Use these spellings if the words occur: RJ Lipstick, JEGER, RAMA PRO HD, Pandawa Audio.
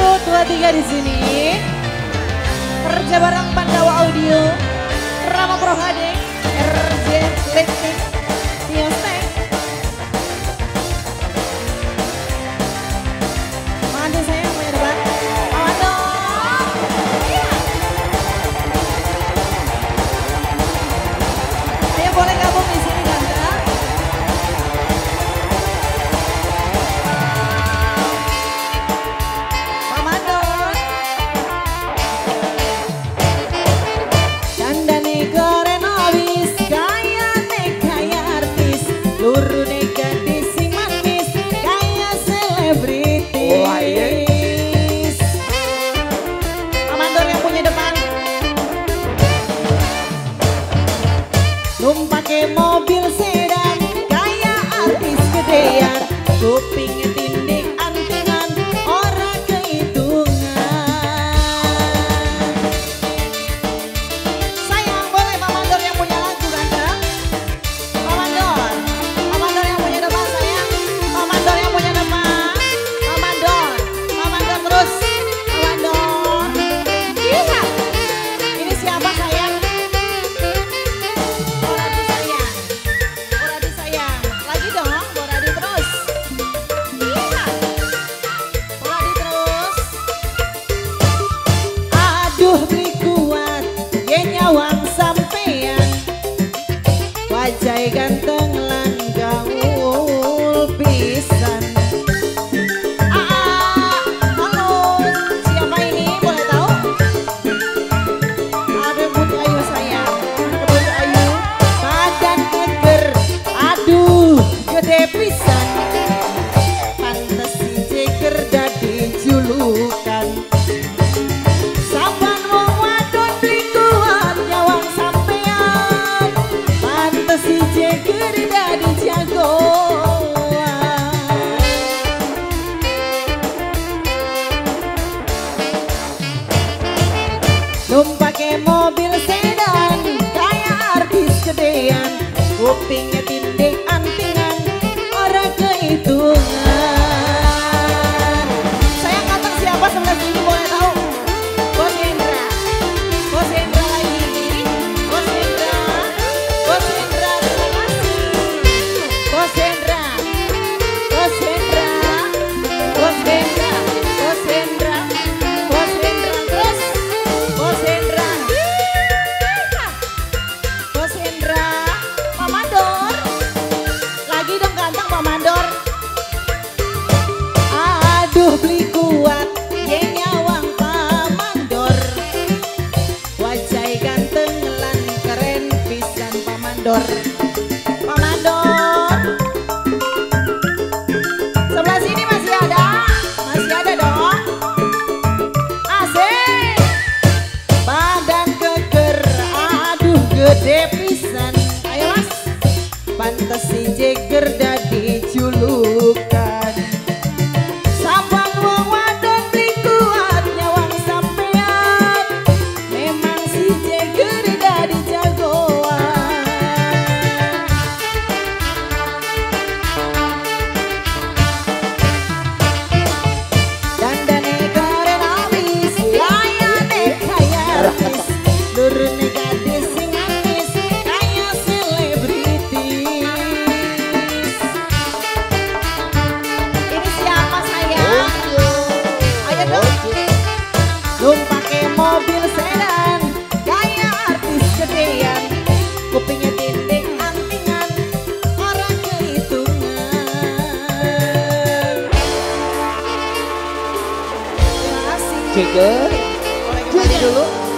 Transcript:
Audio Tua Tiga di sini. Kerja bareng Pandawa Audio, Rama Pro HD, RJ Lipstick, Tiostek. Mandi saya punya debat. Aduh. Ayo boleh gabung di sini Ganda. Mobil sedan kayak artis gedean, kupingnya tindih antingan, orang kehitungan. Sayang, boleh Pak Mandor yang punya lagu Anda? Pak Mandor yang punya depan sayang, Pak Mandor yang punya depan, Pak Mandor terus, Pak Mandor. Ini siapa sayang? Wajah ganteng lan gaul pisan. Halo, siapa ini? Boleh tahu? Ada Putri Ayu sayang, Putri Ayu. Badan keker, aduh gede pisan. Pantes si ceker jadi julukan. Belum pakai mobil sedan kayak artis gedean, kupingnya tindih antingan, orang kehitungan. Saya kata siapa sebelah sini boleh tahu? Bos Hendra lagi, Bos Hendra terima kasih, Bos Hendra, Bos Hendra, Bos Hendra, Bos Hendra. Aduh beli kuat, ye nyawang Pak Mandor. Wajah ganteng lan keren pisan Pak Mandor. Pak Mandor. Sebelah sini masih ada dong. Asik. Badan keker, aduh gede pisan. Ayo mas, pantes si jeger dadi julukan. Mobil sedan kayak artis gedean, kupingnya tindih antingan, orang kehitungan. Terima kasih. Cek dulu.